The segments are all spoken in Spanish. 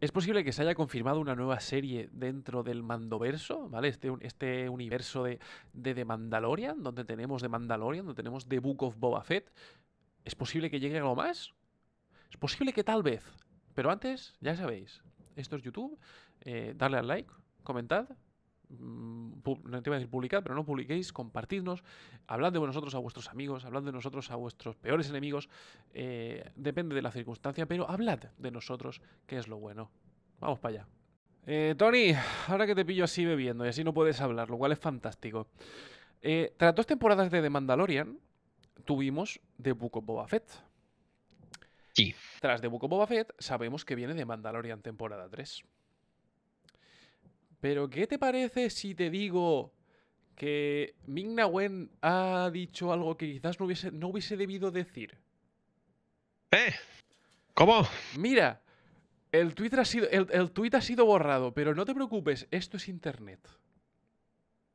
Es posible que se haya confirmado una nueva serie dentro del Mandoverso, ¿vale? Este universo de The Mandalorian, donde tenemos The Mandalorian, donde tenemos The Book of Boba Fett. ¿Es posible que llegue algo más? Es posible que tal vez. Pero antes, ya sabéis, esto es YouTube. Darle al like, comentad. No te iba a decir publicad, pero no publiquéis, compartidnos, hablad de nosotros a vuestros amigos, hablad de nosotros a vuestros peores enemigos, depende de la circunstancia, pero hablad de nosotros, que es lo bueno. Vamos para allá. Tony, ahora que te pillo así bebiendo y así no puedes hablar, lo cual es fantástico. Tras dos temporadas de The Mandalorian, tuvimos The Book of Boba Fett. Sí. Tras The Book of Boba Fett, sabemos que viene The Mandalorian temporada 3. Pero ¿qué te parece si te digo que Ming-Na Wen ha dicho algo que quizás no hubiese debido decir? ¿Cómo? Mira, el tuit ha sido borrado, pero no te preocupes, esto es internet.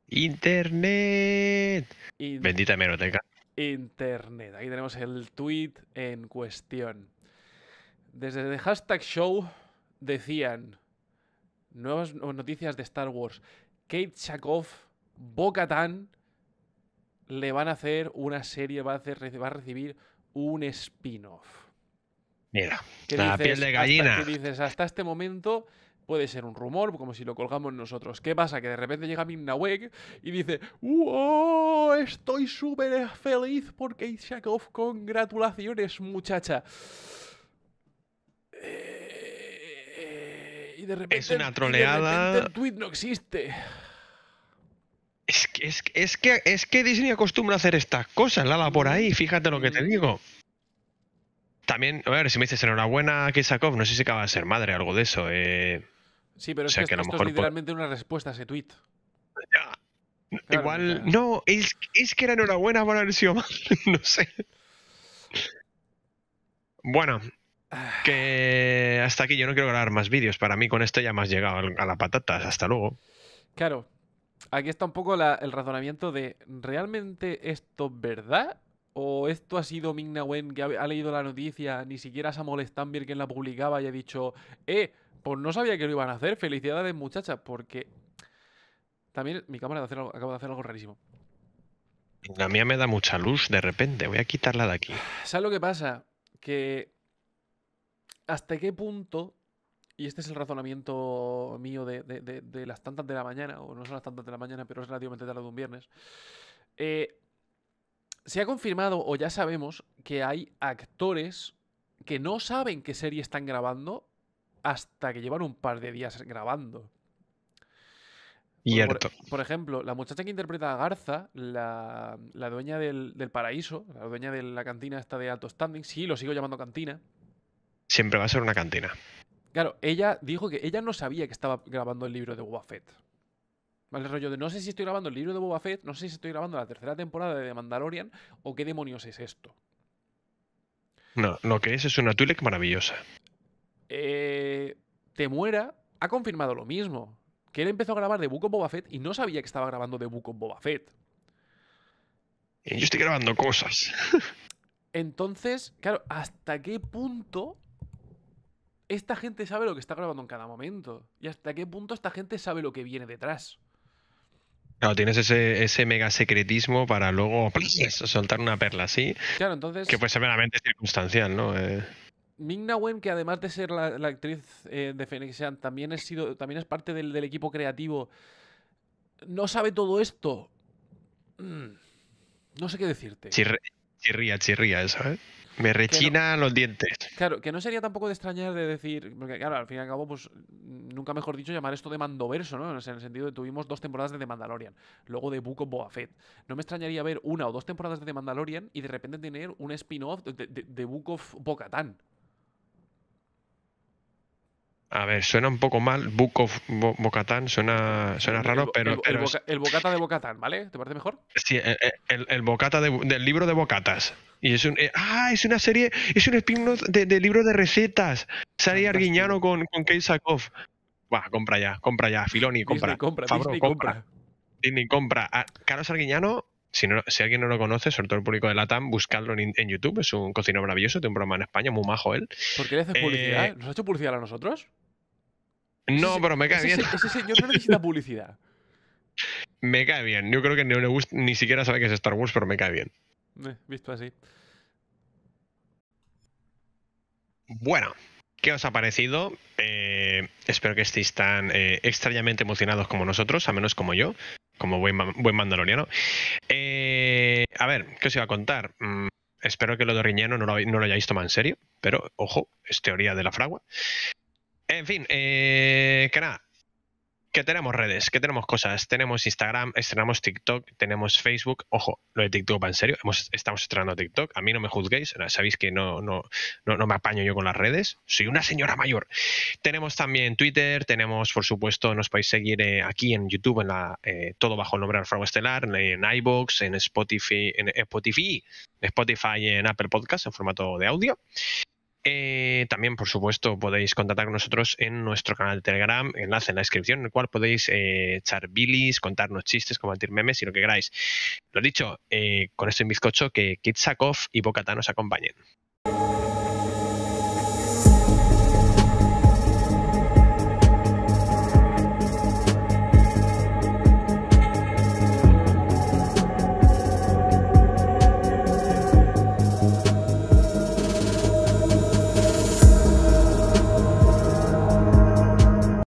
Internet. Bendita hemeroteca. Internet. Aquí tenemos el tuit en cuestión. Desde el hashtag show decían: nuevas noticias de Star Wars. Katee Sackhoff, Bo-Katan le van a hacer una serie, va a recibir un spin-off. Mira, la piel de gallina. ¿Qué dices? Hasta este momento puede ser un rumor, como si lo colgamos nosotros. ¿Qué pasa? Que de repente llega Ming-Na Wen y dice: ¡wow! Estoy súper feliz por Katee Sackhoff. Congratulaciones, muchacha. Y de repente, es una troleada. De repente el tweet no existe. Es que Disney acostumbra a hacer estas cosas, Lala, por ahí. Fíjate lo que te digo. También, a ver, si me dices enhorabuena a Katee Sackhoff, no sé si acaba de ser madre o algo de eso. Sí, pero o sea, es que esto es literalmente una respuesta a ese tweet. Ya. Claro, igual, ya. No, es que era enhorabuena por haber sido madre, no sé. Bueno. Que hasta aquí, yo no quiero grabar más vídeos. Para mí con esto ya me has llegado a la patata. Hasta luego. Claro, aquí está un poco el razonamiento de: ¿realmente esto es verdad? ¿O esto ha sido Ming-Na Wen, que ha leído la noticia, ni siquiera Samuel Stanvir, quien la publicaba, y ha dicho: pues no sabía que lo iban a hacer, felicidades muchachas? Porque también mi cámara acaba de hacer algo rarísimo. La mía me da mucha luz de repente, voy a quitarla de aquí. ¿Sabes lo que pasa? Que ¿hasta qué punto? Y este es el razonamiento mío de las tantas de la mañana, o no son las tantas de la mañana, pero es relativamente tarde de un viernes. Se ha confirmado, o ya sabemos, que hay actores que no saben qué serie están grabando hasta que llevan un par de días grabando. Cierto. Por ejemplo, la muchacha que interpreta a Garza, la dueña del paraíso, la dueña de la cantina esta de alto standing, sí, lo sigo llamando cantina. Siempre va a ser una cantina. Claro, ella dijo que ella no sabía que estaba grabando el libro de Boba Fett. ¿Vale? El rollo de: no sé si estoy grabando el libro de Boba Fett, no sé si estoy grabando la tercera temporada de The Mandalorian, o qué demonios es esto. No, lo que es una Twi'lek maravillosa. Temuera ha confirmado lo mismo. Que él empezó a grabar The Book of Boba Fett y no sabía que estaba grabando The Book of Boba Fett. Y yo estoy grabando cosas. Entonces, claro, ¿hasta qué punto esta gente sabe lo que está grabando en cada momento? ¿Y hasta qué punto esta gente sabe lo que viene detrás? Claro, tienes ese mega secretismo para luego soltar una perla así. Claro, entonces, que puede ser meramente circunstancial, ¿no? Ming-Na Wen, que además de ser la actriz de Fenixian, también es parte del equipo creativo, no sabe todo esto. No sé qué decirte. Chirría eso, ¿eh? Me rechina los dientes. Claro, que no sería tampoco de extrañar de decir, porque claro, al fin y al cabo, pues nunca mejor dicho llamar esto de Mandoverso, ¿no? En el sentido de tuvimos dos temporadas de The Mandalorian, luego de Book of Boba Fett. No me extrañaría ver una o dos temporadas de The Mandalorian y de repente tener un spin-off de Book of Bo-Katan. A ver, suena un poco mal, Book of Bo-Katan, suena raro, pero el Bo-Katan de Bo-Katan, ¿vale? ¿Te parece mejor? Sí, el Bo-Katan del libro de Bo-Katas. Y es es una serie, es un spin-off de libro de recetas. Sale Arguiñano con Katee Sackhoff. Va, compra ya, Filoni, compra. Disney compra, Favreau, Disney compra. Disney compra. A Carlos Arguiñano, si alguien no lo conoce, sobre todo el público de LATAM, buscadlo en YouTube, es un cocinero maravilloso, tiene un programa en España, muy majo él. ¿Por qué le haces publicidad? ¿Nos ha hecho publicidad a nosotros? No, pero me cae bien. Ese señor no necesita publicidad. Me cae bien. Yo creo que no le gusta, ni siquiera sabe que es Star Wars, pero me cae bien. Visto así. Bueno, ¿qué os ha parecido? Espero que estéis tan extrañamente emocionados como nosotros, a menos como yo, como buen mandaloriano. A ver, ¿qué os iba a contar? Espero que lo de Arguiñano no lo hayáis tomado en serio, pero, ojo, es teoría de la fragua. En fin, que nada, que tenemos redes, que tenemos cosas, tenemos Instagram, estrenamos TikTok, tenemos Facebook, ojo, lo de TikTok va en serio, estamos estrenando TikTok, a mí no me juzguéis, sabéis que no me apaño yo con las redes, soy una señora mayor. Tenemos también Twitter, tenemos, por supuesto, nos podéis seguir aquí en YouTube, en todo bajo el nombre de La Fragua Estelar, en iVoox, en Spotify, en Apple Podcast, en formato de audio. También, por supuesto, podéis contactar con nosotros en nuestro canal de Telegram, enlace en la descripción, en el cual podéis echar bilis, contarnos chistes, compartir memes y lo que queráis. Lo dicho, con esto en bizcocho, que Katee Sackhoff y Bo-Katan nos acompañen.